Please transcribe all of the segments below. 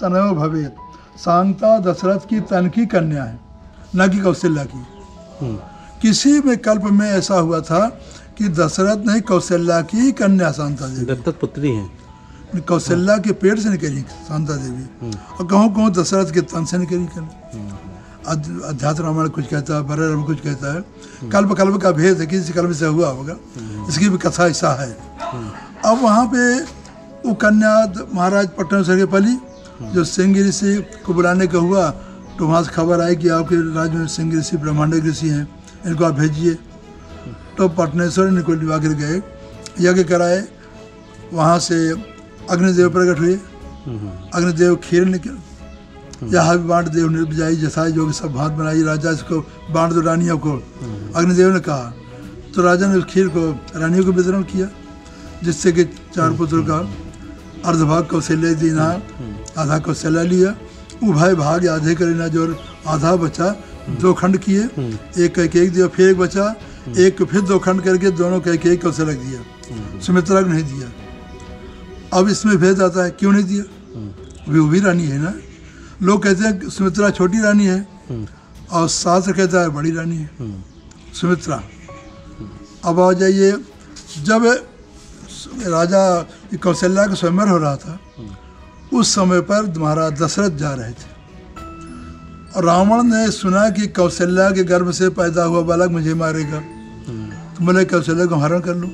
तनयो भवेत, सांगता दशरथ की तन की कन्या है, न कि कौशल्या की। किसी में कल्प में ऐसा हुआ था कि दशरथ ने कौशल्या की कन्या शांता देवी, दत्तक पुत्री है, कौशल्या के पेट से निकली शांता देवी, और कहूँ कहूँ दशरथ के तन से निकली कन्या। अध्यात्म रामायण कुछ कहता है, बराबर कुछ कहता है, कल्प कल्प का भेद है, किसी कल्प से हुआ होगा, इसकी भी कथा ऐसा है। अब वहाँ पे वो कन्या महाराज पटना सर के पली, जो श्रृंगी ऋषि को बुलाने का हुआ, तो वहाँ से खबर आई कि आपके राज्य में श्रृंगी ऋषि ब्रह्मांड ऋषि हैं, इनको आप भेजिए। तो पटनेश्वर इनको लिवा कर गए, यज्ञ कराए, वहाँ से अग्निदेव प्रकट हुए, अग्निदेव खीर निकल, यहाँ भी बांट देव ने बजाई, जसाई जोगी सब भात बनाई, राजा इसको बांट दो रानियों को, अग्निदेव ने कहा। तो राजा ने उस खीर को रानियों को वितरण किया, जिससे कि चार पुत्रों का अर्धभाग कौशल्या देना, आधा कौशल्या लिया, उभय भाग आधे करना, जो आधा बचा दो खंड किए, एक एक दिया, फिर एक बचा, एक फिर दो खंड करके दोनों का एक कौशल्या दिया, सुमित्रा को नहीं दिया। अब इसमें भेद आता है, क्यों नहीं दिया? वो भी रानी है ना, लोग कहते हैं सुमित्रा छोटी रानी है और शास्त्र कहता है बड़ी रानी है सुमित्रा। अब आ जाइए, जब राजा कौशल्या का स्वयंवर हो रहा था, उस समय पर महाराज दशरथ जा रहे थे, और रावण ने सुना कि कौशल्या के गर्भ से पैदा हुआ बालक मुझे मारेगा, तो मैंने कौशल्या को हरण कर लूँ,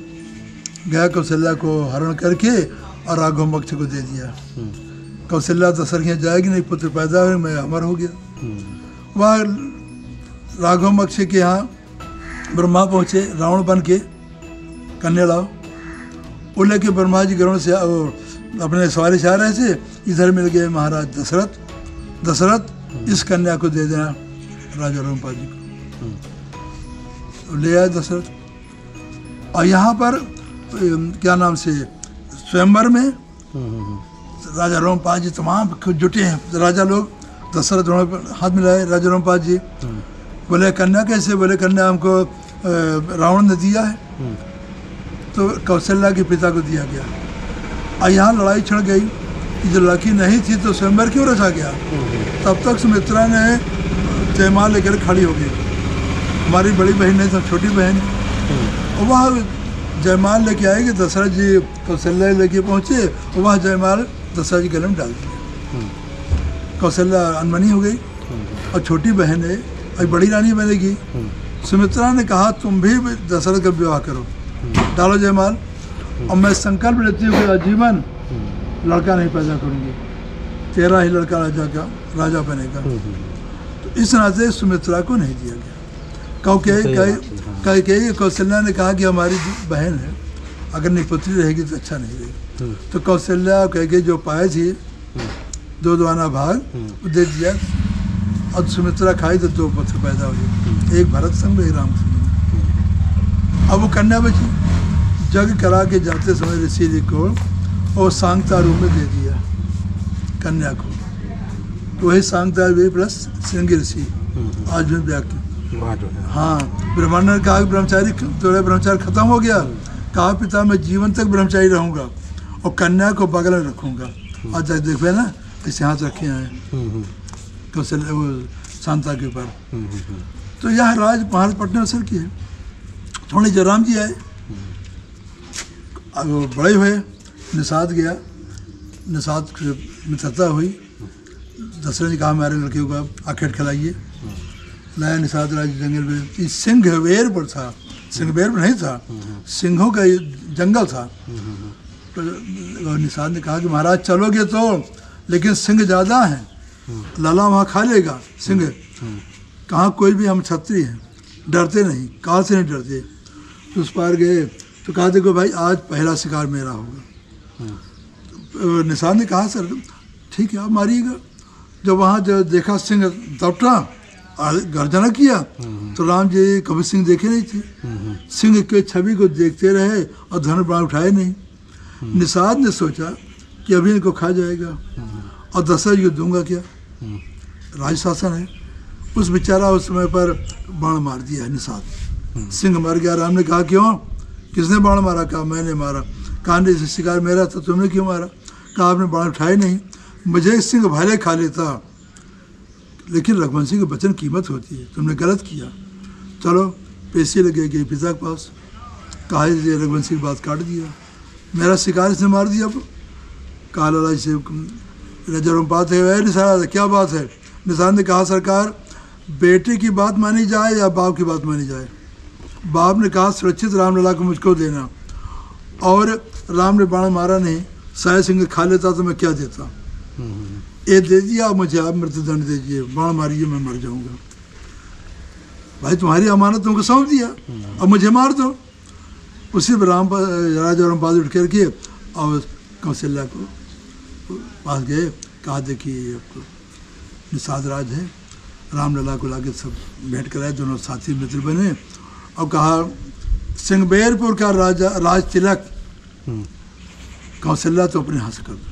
गया कौशल्या को हरण करके और राघवमक्ष को दे दिया। कौशल्या दशरथ यहाँ जाएगी नहीं, पुत्र पैदा हुए, मैं अमर हो गया। वह राघवमक्ष के यहाँ ब्रह्मा पहुँचे, रावण बन के कन्या लाओ, वो लेके ब्रह्मा जी ग्रहण से अपने सवारी से आ रहे थे, इधर मिल गए महाराज दशरथ, दशरथ इस कन्या को दे देना राजा रामपाल जी को, ले आए दशरथ। और यहाँ पर क्या नाम से स्वयंवर में राजा रामपाल जी तमाम जुटे हैं, राजा लोग, दशरथ उन्होंने हाथ मिलाए, राजा रामपाल जी बोले कन्या कैसे? बोले कन्या हमको रावण ने दिया है, तो कौशल्या के पिता को दिया गया। और यहाँ लड़ाई छिड़ गई कि जो लड़की नहीं थी तो स्वयंवर क्यों रचा गया? तब तक सुमित्रा ने तैमा लेकर खड़ी हो गई, हमारी बड़ी बहन है, सब छोटी बहन, और वह जयमाल लेके आएगी। दशरथ जी कौशल्या लेके पहुँचे और वह जयमाल दशरथ जी गले में डाल दिया। कौशल्या अनमनी हो गई, और छोटी बहन है और बड़ी रानी बनेगी। सुमित्रा ने कहा तुम भी दशरथ का विवाह करो, डालो जयमाल, और मैं संकल्प लेती हूँ कि आजीवन लड़का नहीं पैदा करूँगी, तेरा ही लड़का राजा बनेगा। तो इस नाते सुमित्रा को नहीं दिया गया। क्योंकि कौशल्या ने कहा कि हमारी बहन है, अगर निपुत्री रहेगी तो अच्छा नहीं रहेगी। तो कौशल्या कह जो पाए थी दो दोना भाग दे दिया, और सुमित्रा खाई तो दो पत्र पैदा हुए, एक भरत संग एक राम संग। अब वो कन्या बची, जग करा के जाते समय ऋषि जी को और सांगता रूप में दे दिया कन्या को, तो वही सांगता वे प्लस श्रृंगी ऋषि आज में व्याख्या। हाँ, ब्रह्मांड ने कहा ब्रह्मचारी तो ब्रह्मचारी खत्म हो गया, कहा पिता मैं जीवन तक ब्रह्मचारी रहूँगा और कन्या को बगल में रखूँगा। आज तक देख ना इसे हाथ रखे हैं कौशल वो सांगता के ऊपर। तो यह राज महाराज पटनेश्वर की है। थोड़े जयराम जी आए, अब बड़े हुए, निषाद गया, निषाद मित्रता हुई, दशरथ ने कहा हमारे लड़कियों को आखेट खिलाइए, लाया निषाद राज जंगल में। सिंहवेर पर था, सिंहवेर पर नहीं था, सिंहों का जंगल था। तो निषाद ने कहा कि महाराज चलोगे तो, लेकिन सिंह ज़्यादा हैं, लाला वहाँ खा लेगा सिंह। कहाँ कोई भी, हम क्षत्रिय हैं, डरते नहीं, कहाँ से नहीं डरते। तो उस पार गए तो कहा देखो भाई आज पहला शिकार मेरा होगा। निषाद ने कहा सर ठीक है आप मारिएगा। जब वहाँ जो देखा सिंह दपटा और गर्जना किया, तो राम जी कभी सिंह देखे नहीं थे, सिंह के छवि को देखते रहे और धनुष बाण उठाए नहीं। निषाद ने सोचा कि अभी इनको खा जाएगा और दशरथ को दूंगा क्या, राज शासन है। उस बेचारा उस समय पर बाण मार दिया निषाद, सिंह मर गया। राम ने कहा क्यों, किसने बाण मारा? कहा मैंने मारा। कहा नहीं शिकार मेरा था, तुमने क्यों मारा? कहा आपने बाण उठाए नहीं। मुझे सिंह भाले खा लेता, लेकिन रघुवंश सिंह के वचन कीमत होती है, तुमने गलत किया। चलो पेशी लगे गई पिता के पास, कहा रघुवंश सिंह की बात काट दिया, मेरा शिकार इसने मार दिया। अब कहा लाला जी से जरूरत है निशान, क्या बात है? निशान ने कहा सरकार, बेटे की बात मानी जाए या बाप की बात मानी जाए? बाप ने कहा सुरक्षित रामलला को मुझको देना, और राम ने बाण मारा नहीं, साय सिंह खा लेता तो मैं क्या देता, ये दे दिया मुझे, आप मृत्युदंड दीजिए, बाण मारिए मैं मर जाऊँगा। भाई तुम्हारी अमानत तुमको सौंप दिया, अब मुझे मार दो। उसी पर राम राजा रामपाद उठ कर के और कौशल्या को पास गए, कहा देखिए आपको निशादराज है, रामलला को लाके सब भेंट कराए, दोनों साथी मित्र बने। और कहा सिंगबेरपुर का राजा राज तिलक कौशल्या तो अपने हाथ कर दो।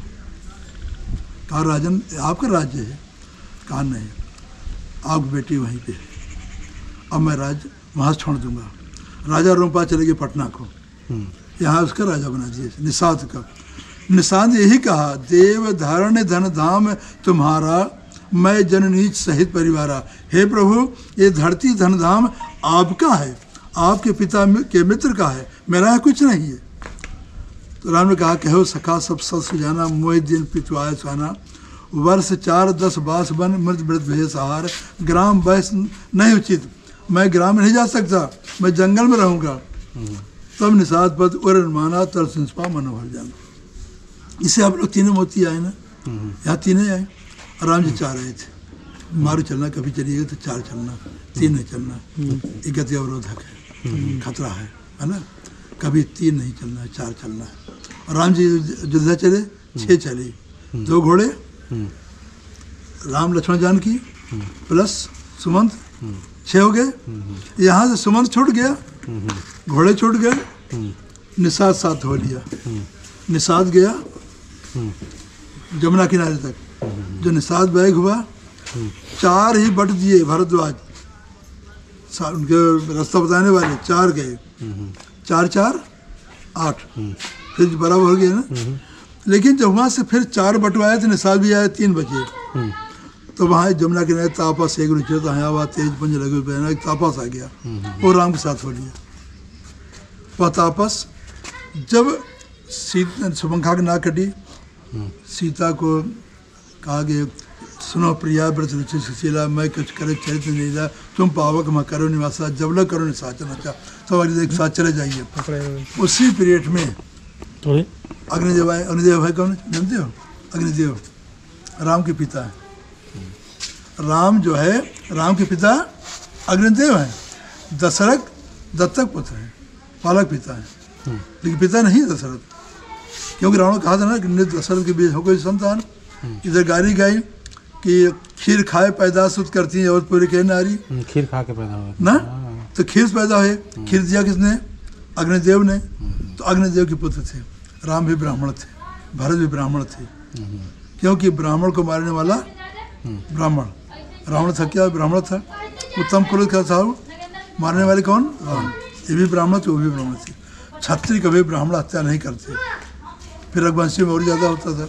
कहा राजन आपका राज्य है? कहा नहीं, आप बेटी वहीं पे है, अब मैं राज वहाँ छोड़ दूंगा। राजा रोमपा चले गए पटना को, यहाँ उसका राजा बना दिया निषाद का। निषाद यही कहा देव धारण धन धाम तुम्हारा, मैं जननीच सहित परिवारा। हे प्रभु ये धरती धन धाम आपका है, आपके पिता के मित्र का है, मेरा कुछ नहीं है। तो राम ने कहा कहो सखा सब सत सुजाना, मोहि दिन पितु आय सुहाना। वर्ष 4-10 बास बन मृत मृत भय सहार, ग्राम बहस नहीं उचित, मैं ग्राम में नहीं जा सकता, मैं जंगल में रहूँगा। तब निषाद पद उर माना तरसपा मनोहर जाना। इसे आप लोग तीनों मोती आए ना, यहाँ तीनों आए, आराम से 4 आए थे, मारू चलना कभी चलिएगा तो 4 चलना, 3 नहीं चलना, एक गति अवरोधक है, खतरा है ना। कभी 3 नहीं चलना है, 4 चलना है। और राम जी युद्ध चले 6 चले, 2 घोड़े राम लक्ष्मण जान की प्लस सुमंत, 6 हो गए। यहाँ से सुमंत छूट गया, घोड़े छूट गए, निषाद साथ हो लिया। निषाद गया जमुना किनारे तक, जो निषाद बैग हुआ 4 ही बट दिए भारद्वाज, उनके रास्ता बताने वाले 4 गए, 4-4-8 फिर बराबर हो गया ना। लेकिन जब वहाँ से फिर 4 बटवाए तो निषाद भी आया 3 बजे, तो वहाँ जमुना किनारे तापस एक रुचित हयावा तेज पंज लघु पहना, तापस आ गया, वो राम के साथ हो लिया। वह तापस जब सुमंखा की नाक कटी, सीता को कहा कि सुनो प्रिया व्रत रुचि सुशीला, मैं कुछ करे चरित्र लीला, तुम पावक मैं करो निवासा, जबला करो निशाचन। अच्छा सब अग्निदेव के साथ चले जाइए। उसी पीरियड में अग्निदेव आए। अग्निदेव है कौन जानते हो? अग्निदेव राम के पिता है। राम जो है राम के पिता अग्निदेव हैं। दशरथ दत्तक पुत्र हैं, पालक पिता हैं, लेकिन पिता नहीं दशरथ, क्योंकि रावण कहा था ना दशरथ के बीच होकर संतान। इधर गारी गाई कि खीर खाए पैदाश सुत करती है और पूरी के नारी, खीर खा के पैदा हो ना, तो खीर पैदा हुए। खीर दिया किसने? अग्निदेव ने। तो अग्निदेव के पुत्र थे, राम भी ब्राह्मण थे, भरत भी ब्राह्मण थे, क्योंकि ब्राह्मण को मारने वाला ब्राह्मण, रावण था क्या? ब्राह्मण था, उत्तम कुल का था। मारने वाले कौन? राम। ये भी ब्राह्मण थे, वो भी ब्राह्मण थे। क्षत्रिय कभी ब्राह्मण हत्या नहीं करते। फिर रघुवंशी में और ज़्यादा होता था।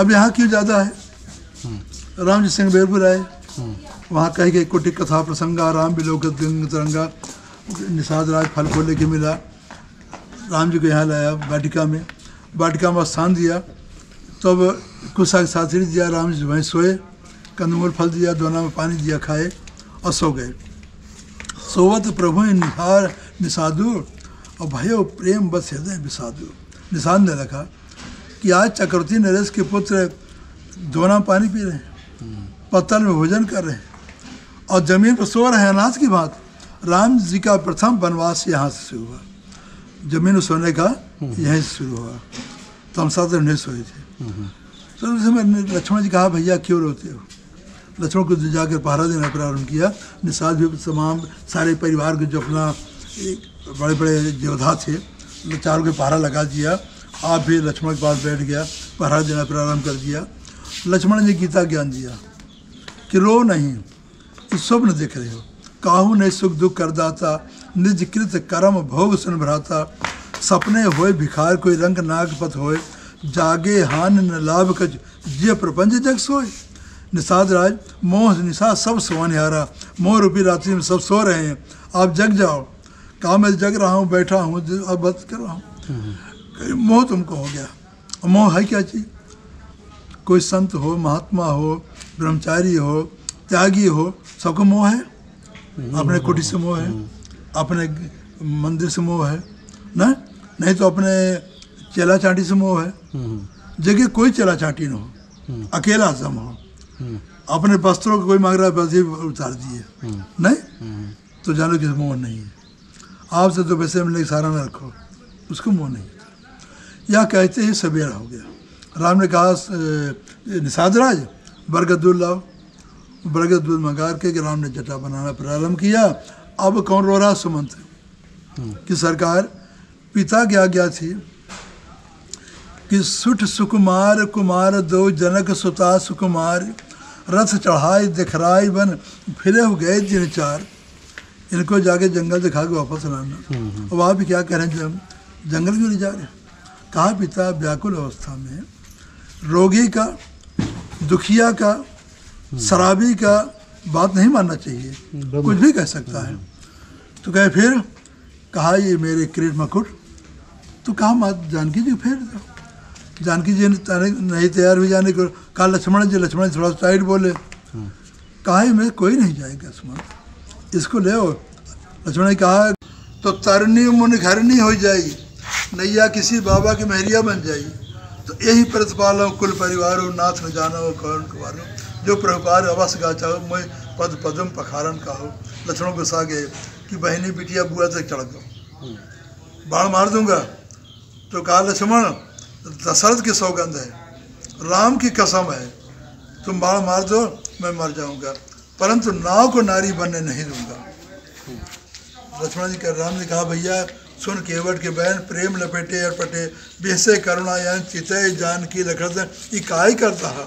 अब यहाँ क्यों ज़्यादा है? राम जी सिंगबेरपुर आए, वहाँ कही गई कुटी कथा प्रसंगा, राम बिलोकत गंग तरंगा। निषाद राज फल को लेके मिला, राम जी को यहाँ लाया वाटिका में, वाटिका में स्थान दिया। तब कुशा के साथ ही दिया, राम जी वहीं सोए, कंदमूल फल दिया, दोना में पानी दिया, खाए और सो गए। सोवत प्रभु निहार निषादु, और भयो प्रेम बस हृदय विषादु। निषाद ने रखा कि आज चक्रवर्ती नरेश के पुत्र दोना पानी पी रहे हैं, पत्तल में भोजन कर रहे हैं और जमीन पर सो रहे हैं अनाथ की बात। राम जी का प्रथम वनवास यहाँ से शुरू हुआ, जमीन सोने का यहीं से शुरू हुआ। तमसा तो नहीं सोए थे। तो उस समय लक्ष्मण जी कहा भैया क्यों रोते हो? लक्ष्मण को जाकर पहरा देना प्रारंभ किया। निषाद भी तमाम सारे परिवार को जो अपना बड़े बड़े योद्धा थे, चारों के पहरा लगा दिया। आप भी लक्ष्मण के पास बैठ गया, पहरा देना प्रारंभ कर दिया। लक्ष्मण ने गीता ज्ञान दिया कि रो नहीं, स्वप्न देख रहे हो। काहू ने सुख दुख कर दाता, निजकृत कर्म भोग सुन भ्राता। सपने होए भिखार कोई रंग नागपत होए, जागे हान न लाभ कज जे प्रपंच जग सोए। निषादराज मोह निशा सब सोनहारा, मोह रूपी रात्रि में सब सो रहे हैं, आप जग जाओ। कहा मैं जग रहा हूँ, बैठा हूँ, अब बात कर रहा हूँ, मोह तुमको हो गया। मोह है क्या चीज़? कोई संत हो, महात्मा हो, ब्रह्मचारी हो, त्यागी हो, सबको मोह है। अपने कोठी से मोह है, अपने मंदिर से मोह है ना, नहीं तो अपने चेला चाटी से मोह है। जगह कोई चेला चाटी ना हो, अकेला सम हो। अपने वस्त्रों को कोई मांग रहा है, बस ये उतार दिए, नहीं तो जानो किसी मोह नहीं है। आपसे तो पैसे मिलने सहारा न रखो, उसको मोह नहीं होता। या कहते ही सवेरा हो गया। राम ने कहा निषादराज बरगद दूध लाओ। बरगद दूध मंगा के राम ने जटा बनाना प्रारंभ किया। अब कौन रो रहा? सुमंत। कि सरकार पिता की आज्ञा थी कि सुठ सुकुमार कुमार दो जनक सुता सुकुमार, रथ चढ़ाई दिखराई बन फिरे हो गए दिन चार। इनको जाके जंगल दिखा के वापस लाना। अब आप क्या करें, जब जंगल क्यों नहीं जा रहे? कहा पिता व्याकुल अवस्था में रोगी का, दुखिया का, शराबी का बात नहीं मानना चाहिए, कुछ भी कह सकता है। तो कहे फिर, कहा ये मेरे क्रीट मकुट। तो कहा माँ जानकी जी फेर दो। जानकी जी नहीं तैयार हुई जाने को। कहा लक्ष्मण जी। लक्ष्मण जी थोड़ा साइड बोले। कहा मैं कोई नहीं जाएगा सुमंत, इसको ले आओ। लक्ष्मण जी कहा तो तरनी मुन घरनी हो जाई, नैया किसी बाबा की महरिया बन जाई। तो यही प्रतिपालो कुल परिवारो, नाथ न जानो कौन कुवारो, जो प्रभुपार अवस गाचा हो, मैं पद पदम पखारन का हो। लक्ष्मण गुस्सा गए कि बहनी बिटिया बुआ तक चढ़ दो, बाढ़ मार दूंगा। तो कहा लक्ष्मण दशरथ की सौगंध है, राम की कसम है, तुम बाढ़ मार दो मैं मर जाऊंगा, परंतु नाव को नारी बनने नहीं दूंगा। लक्ष्मण जी कर राम ने कहा भैया सुन, केवट के बहन प्रेम लपेटे और पटे बेहसे करुणा यान चिते जान की लखड़त इकाई करता है।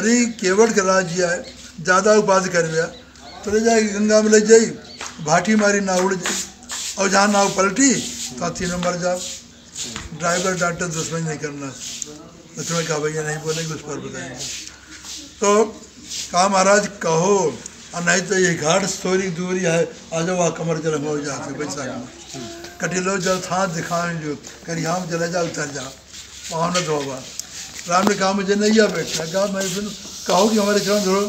अरे केवट के राज है, ज़्यादा उपाधि कर गया तो ले जाए गंगा में ले जाई, भाटी मारी नाव उड़ जाए, और जहाँ नाव पलटी तो तीनों मर जाओ। ड्राइवर डॉक्टर दुश्मन नहीं करना। लक्ष्मण कहा भैया नहीं बोलेंगे, उस पर बताएंगे। तो कहा महाराज कहो, और नहीं तो ये घाट थोड़ी दूरी है, आ जाओ वहाँ कमर जल हो जाते बैसा कटिलो जल था दिखाने जो करी हम चले जाओ, उतर जाओ वहाँ न धोबा। राम ने कहा मुझे नहीं आ बैठना। कहा मैं फिर कहो कि हमारे चरण धोरो।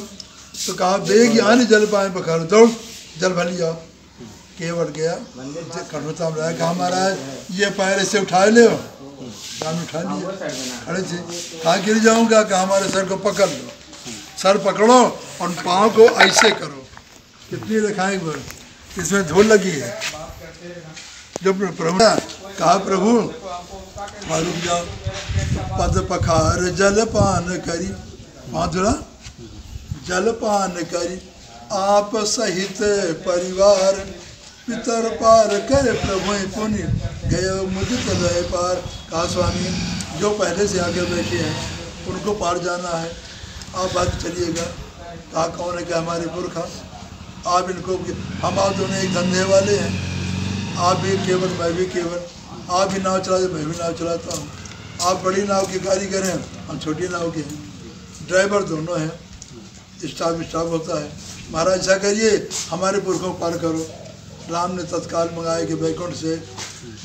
तो कहा बेग आने जल पाए पखारो, दौड़ जल भली जाओ। केवट गया कठोरता में, कहा महाराज ये पैर ऐसे उठा ले। राम ने उठा लिया खड़े से। कहा गिर जाऊँगा। कहा हमारे सर को पकड़ लो, सर पकड़ो और पाँव को ऐसे करो। कितनी रखाएं बोल, इसमें धूल लगी है। जब प्रभु कहा प्रभु रुक जाओ, पद पखार जलपान करी, वहाँ थोड़ा जलपान करी आप सहित परिवार, पितर पार करे प्रभु पुनि गये मुझे तय पार। कहा स्वामी जो पहले से आगे बैठे हैं उनको पार जाना है, आप आगे चलिएगा। कहा कौन है? क्या हमारे पुरखा। आप इनको, हम आप दोनों एक धंधे वाले हैं, आप भी केवल मैं भी केवल, आप भी नाव चलाते मैं भी नाव चलाता हूँ, आप बड़ी नाव के कारीगर हैं हम छोटी नाव के हैं, ड्राइवर दोनों हैं, स्टाफ स्टाफ होता है। महाराज ऐसा करिए हमारे पुरखों को पार करो। राम ने तत्काल मंगाए कि बैकुंठ से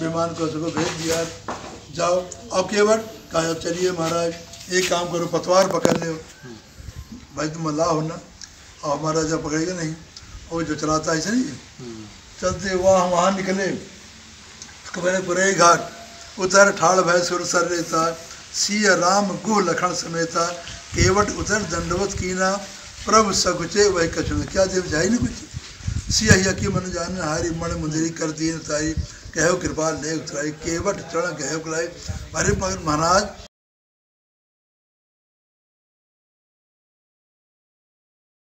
विमान को सबको भेज दिया, जाओ। अब केवल कहा चलिए महाराज एक काम करो, पतवार पकड़ ले भाई, तुम मल्लाह हो ना, और हमारा जब पकड़ेगा नहीं, और जो चलाता है ऐसे नहीं चलते। वहाँ वहाँ निकले पूरे घाट उतर, ठाड़ भय सुर सर रेता, सिय राम गुह लखन समेता, केवट उतर दंडवत कीना, प्रभु सकुचे वह कछुन। क्या देव जाए न कुछ, सिया यकी मन जान हारी, मण मुंदरी कर दीन तारी, कहो कृपाल ले उतराई, केवट चरण कहो बुलाई। अरे महाराज